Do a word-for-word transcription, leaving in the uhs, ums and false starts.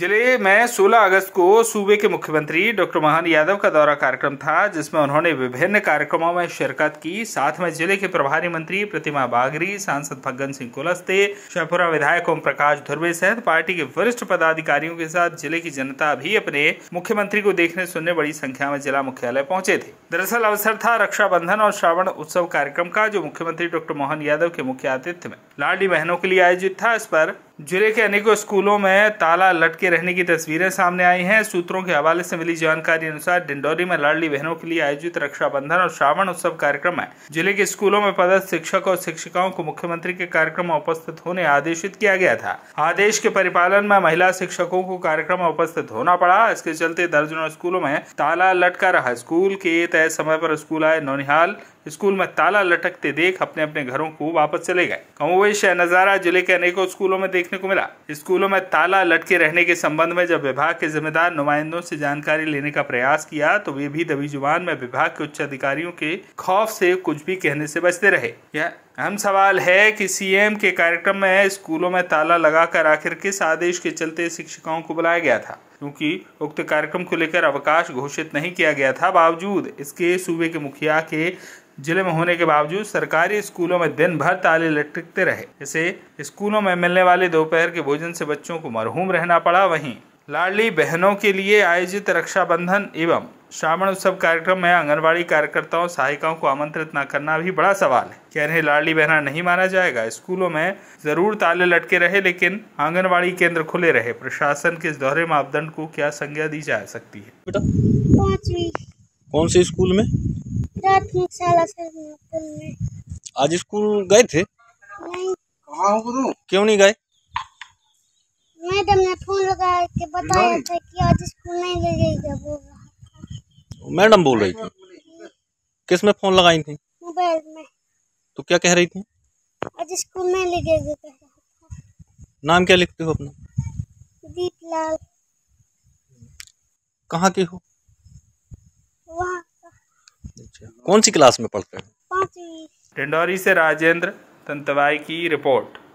जिले में सोलह अगस्त को सूबे के मुख्यमंत्री डॉक्टर मोहन यादव का दौरा कार्यक्रम था, जिसमें उन्होंने विभिन्न कार्यक्रमों में शिरकत की। साथ में जिले के प्रभारी मंत्री प्रतिमा बागरी, सांसद भगन सिंह कुलस्ते, शाहपुरा विधायक ओम प्रकाश धुर्वे सहित पार्टी के वरिष्ठ पदाधिकारियों के साथ जिले की जनता भी अपने मुख्यमंत्री को देखने सुनने बड़ी संख्या में जिला मुख्यालय पहुँचे थे। दरअसल अवसर था रक्षाबंधन और श्रावण उत्सव कार्यक्रम का, जो मुख्यमंत्री डॉक्टर मोहन यादव के मुख्य आतिथ्य में लाडली बहनों के लिए आयोजित था। इस पर जिले के अनेकों स्कूलों में ताला लटके रहने की तस्वीरें सामने आई हैं। सूत्रों के हवाले से मिली जानकारी अनुसार डिंडोरी में लाडली बहनों के लिए आयोजित रक्षाबंधन और श्रावण उत्सव कार्यक्रम में जिले के स्कूलों में पदस्थ शिक्षक और शिक्षिकाओं को मुख्यमंत्री के कार्यक्रम में उपस्थित होने आदेशित किया गया था। आदेश के परिपालन में महिला शिक्षकों को कार्यक्रम में उपस्थित होना पड़ा। इसके चलते दर्जनों स्कूलों में ताला लटका रहा। स्कूल के तय समय पर स्कूल आए नौनिहाल स्कूल में ताला लटकते देख अपने अपने घरों को वापस चले गए। कमोवेश नजारा जिले के अनेकों स्कूलों में देखने को मिला। स्कूलों में ताला लटके रहने के संबंध में जब विभाग के जिम्मेदार नुमाइंदों से जानकारी लेने का प्रयास किया तो वे भी दबी जुबान में विभाग के उच्च अधिकारियों के खौफ से कुछ भी कहने से बचते रहे। यह अहम सवाल है कि सीएम के कार्यक्रम में स्कूलों में ताला लगाकर आखिर किस आदेश के चलते शिक्षिकाओं को बुलाया गया था, क्योंकि उक्त कार्यक्रम को लेकर अवकाश घोषित नहीं किया गया था। बावजूद इसके सूबे के मुखिया के जिले में होने के बावजूद सरकारी स्कूलों में दिन भर ताले लटकते रहे। इसे स्कूलों में मिलने वाले दोपहर के भोजन से बच्चों को मरहूम रहना पड़ा। वहीं लाडली बहनों के लिए आयोजित रक्षाबंधन एवं श्रावण उत्सव कार्यक्रम में आंगनबाड़ी कार्यकर्ताओं सहायिकाओं को आमंत्रित न करना भी बड़ा सवाल है। क्या इन्हें लाडली बहना नहीं माना जाएगा? स्कूलों में जरूर ताले लटके रहे, लेकिन आंगनबाड़ी केंद्र खुले रहे। प्रशासन के इस दोहरे मापदंड को क्या संज्ञा दी जा सकती है? पांचवी कौन से स्कूल में? प्राथमिक शाला सरगुजा में। आज स्कूल गए थे? नहीं। क्यों नहीं गए? मैडम ने फोन लगा के बताया था कि आज स्कूल नहीं ले जाएगा। वो मैडम बोल रही थी। किस में फोन लगाई थी? मोबाइल में। तो क्या कह रही थी? आज स्कूल नहीं ले जाएगा। नाम क्या लिखते हो अपना? दीपलाल। कहाँ के हो? वहाँ। अच्छा, कौन सी क्लास में पढ़ते हो? पांचवी। डिंडोरी से राजेंद्र तंतवाई की रिपोर्ट।